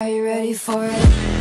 Are you ready for it?